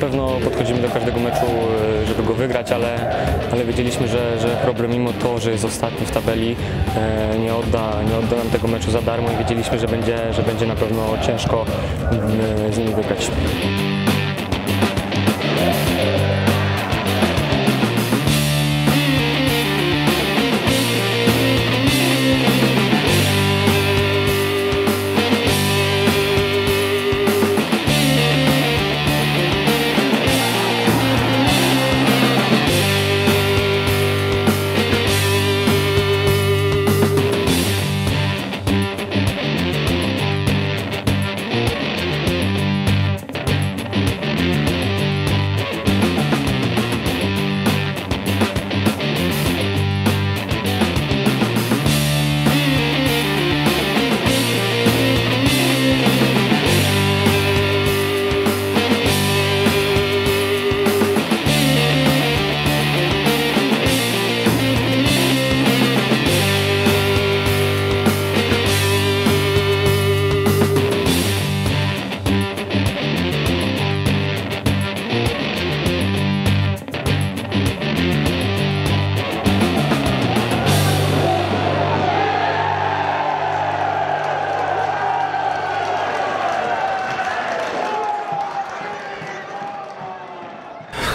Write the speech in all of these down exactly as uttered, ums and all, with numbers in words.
pewno podchodzimy do każdego meczu, żeby go wygrać, ale, ale wiedzieliśmy, że, że Chrobry, mimo to, że jest ostatni w tabeli, nie odda, nie odda nam tego meczu za darmo i wiedzieliśmy, że będzie, że będzie na pewno ciężko z nimi wygrać.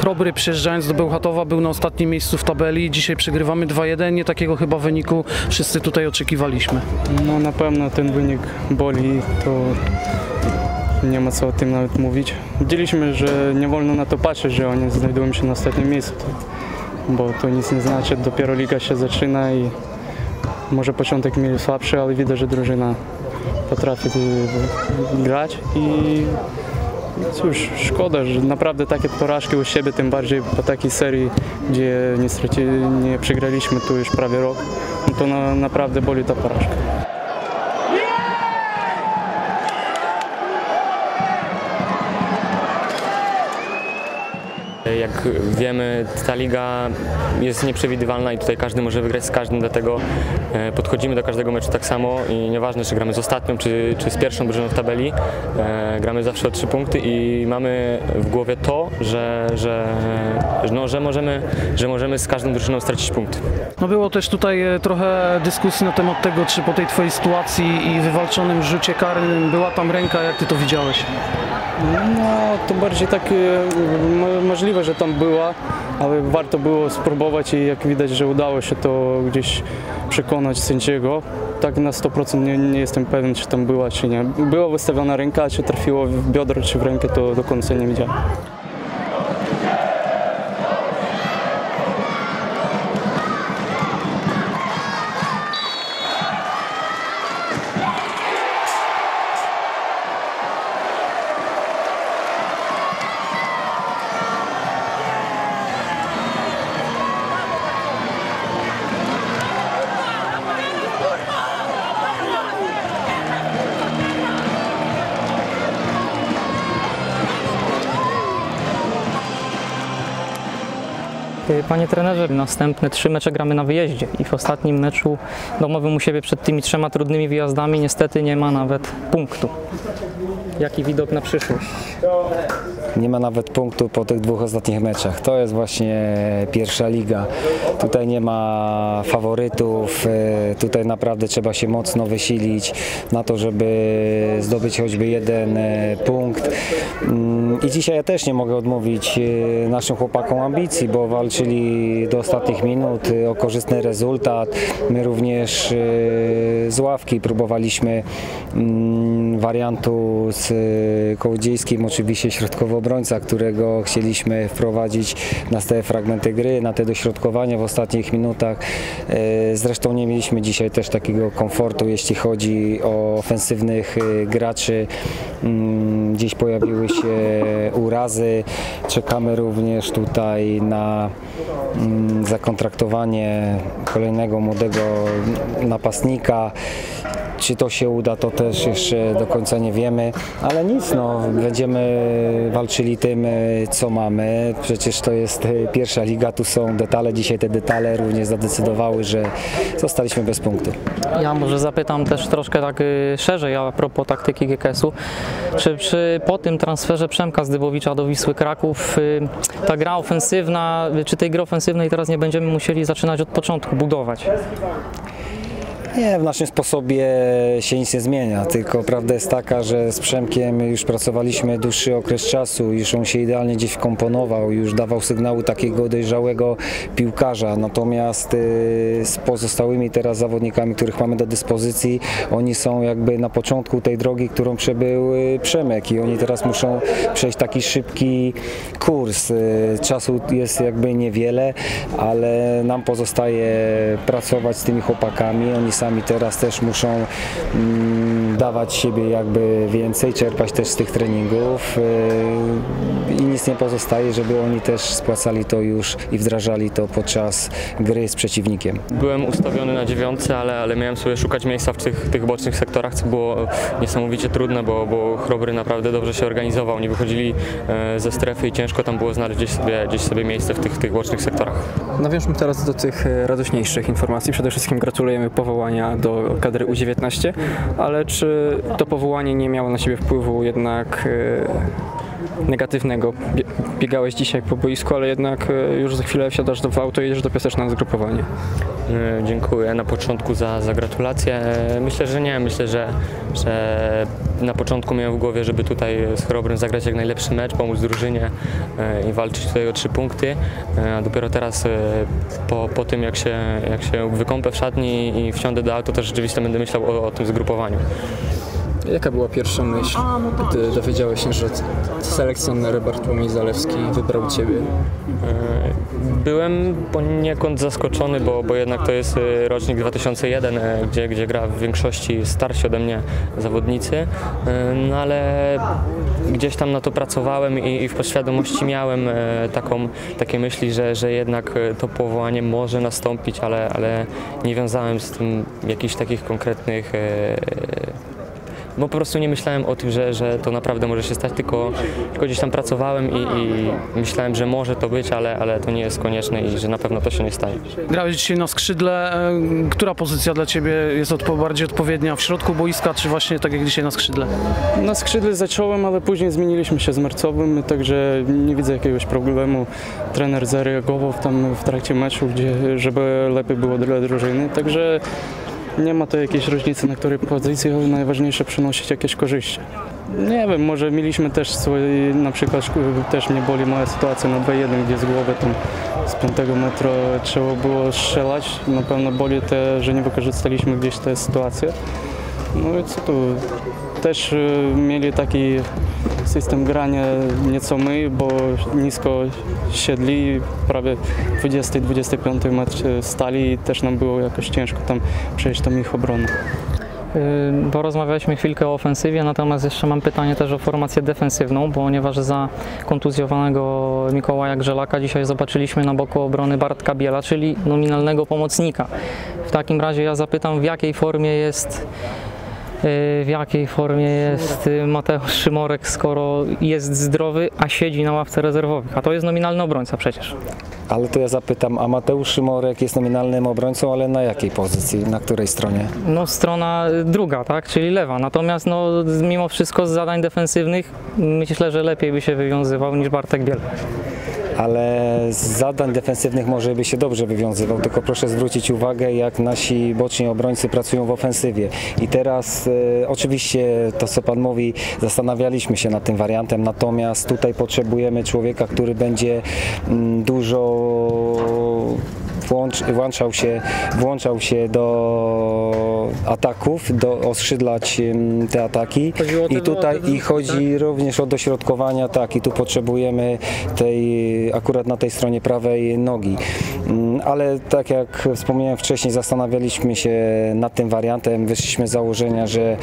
Chrobry, przyjeżdżając do Bełchatowa, był na ostatnim miejscu w tabeli. Dzisiaj przegrywamy dwa jeden. Nie takiego chyba wyniku wszyscy tutaj oczekiwaliśmy. No na pewno ten wynik boli, to nie ma co o tym nawet mówić. Widzieliśmy, że nie wolno na to patrzeć, że oni znajdują się na ostatnim miejscu, bo to nic nie znaczy. Dopiero liga się zaczyna i może początek mieli słabszy, ale widać, że drużyna potrafi grać i cóż, szkoda, że naprawdę takie porażki u siebie, tym bardziej po takiej serii, gdzie nie, straci, nie przegraliśmy tu już prawie rok, no to na, naprawdę boli ta porażka. Jak wiemy, ta liga jest nieprzewidywalna i tutaj każdy może wygrać z każdym, dlatego podchodzimy do każdego meczu tak samo i nieważne, czy gramy z ostatnią, czy, czy z pierwszą drużyną w tabeli, gramy zawsze o trzy punkty i mamy w głowie to, że, że, no, że, możemy, że możemy z każdą drużyną stracić punkty. No było też tutaj trochę dyskusji na temat tego, czy po tej twojej sytuacji i wywalczonym rzucie karnym była tam ręka, jak ty to widziałeś? No, to bardziej tak możliwe, że tam była, ale warto było spróbować i jak widać, że udało się to gdzieś przekonać sędziego. Tak na sto procent nie, nie jestem pewien, czy tam była, czy nie. Była wystawiona ręka, czy trafiło w biodro, czy w rękę, to do końca nie widziałem. Panie trenerze, następne trzy mecze gramy na wyjeździe i w ostatnim meczu domowym u siebie przed tymi trzema trudnymi wyjazdami niestety nie ma nawet punktu. Jaki widok na przyszłość? Nie ma nawet punktu po tych dwóch ostatnich meczach. To jest właśnie pierwsza liga. Tutaj nie ma faworytów. Tutaj naprawdę trzeba się mocno wysilić na to, żeby zdobyć choćby jeden punkt. I dzisiaj ja też nie mogę odmówić naszym chłopakom ambicji, bo walczyli do ostatnich minut o korzystny rezultat. My również z ławki próbowaliśmy wariantu z Kołodziejskim, oczywiście środkowo-obrońca, którego chcieliśmy wprowadzić na te fragmenty gry, na te dośrodkowania w ostatnich minutach. Zresztą nie mieliśmy dzisiaj też takiego komfortu, jeśli chodzi o ofensywnych graczy. Gdzieś pojawiły się urazy. Czekamy również tutaj na zakontraktowanie kolejnego młodego napastnika. Czy to się uda, to też jeszcze do końca nie wiemy, ale nic, no, będziemy walczyli tym, co mamy. Przecież to jest pierwsza liga, tu są detale. Dzisiaj te detale również zadecydowały, że zostaliśmy bez punktu. Ja może zapytam też troszkę tak szerzej a propos taktyki G K S-u. Czy przy, po tym transferze Przemka Zdybowicza do Wisły Kraków ta gra ofensywna, czy tej gry ofensywnej teraz nie będziemy musieli zaczynać od początku budować? Nie, w naszym sposobie się nic nie zmienia, tylko prawda jest taka, że z Przemkiem już pracowaliśmy dłuższy okres czasu, już on się idealnie gdzieś wkomponował, już dawał sygnały takiego dojrzałego piłkarza, natomiast z pozostałymi teraz zawodnikami, których mamy do dyspozycji, oni są jakby na początku tej drogi, którą przebył Przemek i oni teraz muszą przejść taki szybki kurs. Czasu jest jakby niewiele, ale nam pozostaje pracować z tymi chłopakami, oni sami teraz też muszą mm, dawać siebie jakby więcej, czerpać też z tych treningów yy, i nic nie pozostaje, żeby oni też spłacali to już i wdrażali to podczas gry z przeciwnikiem. Byłem ustawiony na dziewiątce, ale, ale miałem sobie szukać miejsca w tych, tych bocznych sektorach, co było niesamowicie trudne, bo, bo Chrobry naprawdę dobrze się organizował, nie wychodzili e, ze strefy i ciężko tam było znaleźć gdzieś sobie, gdzieś sobie miejsce w tych, tych bocznych sektorach. Nawiążmy teraz do tych radośniejszych informacji. Przede wszystkim gratulujemy powołania do kadry U dziewiętnaście, ale czy to powołanie nie miało na siebie wpływu jednak negatywnego? Biegałeś dzisiaj po boisku, ale jednak już za chwilę wsiadasz do auto i jedziesz do Piaseczna na zgrupowanie. Dziękuję na początku za, za gratulacje. Myślę, że nie. Myślę, że, że na początku miałem w głowie, żeby tutaj z Chrobrym zagrać jak najlepszy mecz, pomóc drużynie i walczyć tutaj o trzy punkty. A dopiero teraz po, po tym, jak się, jak się wykąpę w szatni i wsiądę do auto, to rzeczywiście będę myślał o, o tym zgrupowaniu. Jaka była pierwsza myśl, gdy dowiedziałeś się, że selekcjoner Robert Mizalewski wybrał Ciebie? Byłem poniekąd zaskoczony, bo, bo jednak to jest rocznik dwa tysiące jeden, gdzie, gdzie gra w większości starsi ode mnie zawodnicy, no ale gdzieś tam na to pracowałem i, i w podświadomości miałem taką, takie myśli, że, że jednak to powołanie może nastąpić, ale, ale nie wiązałem z tym jakichś takich konkretnych... Bo po prostu nie myślałem o tym, że, że to naprawdę może się stać, tylko, tylko gdzieś tam pracowałem i, i myślałem, że może to być, ale, ale to nie jest konieczne i że na pewno to się nie stanie. Grałeś dzisiaj na skrzydle. Która pozycja dla Ciebie jest odpo bardziej odpowiednia? W środku boiska, czy właśnie tak jak dzisiaj na skrzydle? Na skrzydle zacząłem, ale później zmieniliśmy się z Marcowym, także nie widzę jakiegoś problemu. Trener zareagował tam w trakcie meczu, gdzie, żeby lepiej było dla drużyny, także... Nie ma to jakiejś różnicy, na której pozycji, ale najważniejsze przynosić jakieś korzyści. Nie wiem, może mieliśmy też swoje, na przykład też mnie boli moja sytuacja na dwa jeden, gdzie z głowy tam z piątego metra trzeba było strzelać. Na pewno boli te, że nie wykorzystaliśmy gdzieś tę sytuację. No i co tu, też mieli taki system grania nieco my, bo nisko siedli, prawie dwudziesty do dwudziestego piątego metr stali i też nam było jakoś ciężko tam przejść tam ich obronę. Porozmawialiśmy chwilkę o ofensywie, natomiast jeszcze mam pytanie też o formację defensywną, ponieważ za kontuzjowanego Mikołaja Grzelaka dzisiaj zobaczyliśmy na boku obrony Bartka Biela, czyli nominalnego pomocnika. W takim razie ja zapytam, w jakiej formie jest w jakiej formie jest Mateusz Szymorek, skoro jest zdrowy, a siedzi na ławce rezerwowych, a to jest nominalny obrońca przecież. Ale to ja zapytam, a Mateusz Szymorek jest nominalnym obrońcą, ale na jakiej pozycji, na której stronie? No strona druga, tak, czyli lewa, natomiast no, mimo wszystko z zadań defensywnych myślę, że lepiej by się wywiązywał niż Bartek Biel. Ale z zadań defensywnych może by się dobrze wywiązywał, tylko proszę zwrócić uwagę, jak nasi boczni obrońcy pracują w ofensywie. I teraz e, oczywiście to, co Pan mówi, zastanawialiśmy się nad tym wariantem, natomiast tutaj potrzebujemy człowieka, który będzie m, dużo włącz, włączał się, włączał się do ataków, do oskrzydlać m, te ataki. I tutaj i chodzi również o dośrodkowania, tak, i tu potrzebujemy tej akurat na tej stronie prawej nogi, ale tak jak wspomniałem wcześniej, zastanawialiśmy się nad tym wariantem, wyszliśmy z założenia, że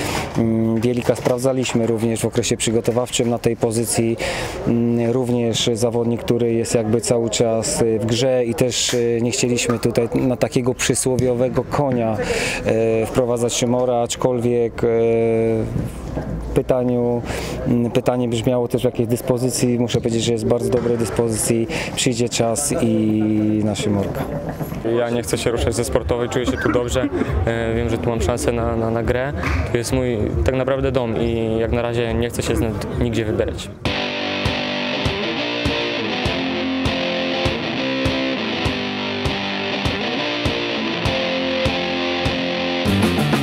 Bielika sprawdzaliśmy również w okresie przygotowawczym na tej pozycji, również zawodnik, który jest jakby cały czas w grze i też nie chcieliśmy tutaj na takiego przysłowiowego konia wprowadzać Szymora, aczkolwiek pytaniu, pytanie brzmiało też w jakiejś dyspozycji. Muszę powiedzieć, że jest w bardzo dobrej dyspozycji. Przyjdzie czas i na Szymorka. Ja nie chcę się ruszać ze sportowej, czuję się tu dobrze. Wiem, że tu mam szansę na, na, na grę. To jest mój tak naprawdę dom i jak na razie nie chcę się stąd nigdzie wybierać. We'll be right back.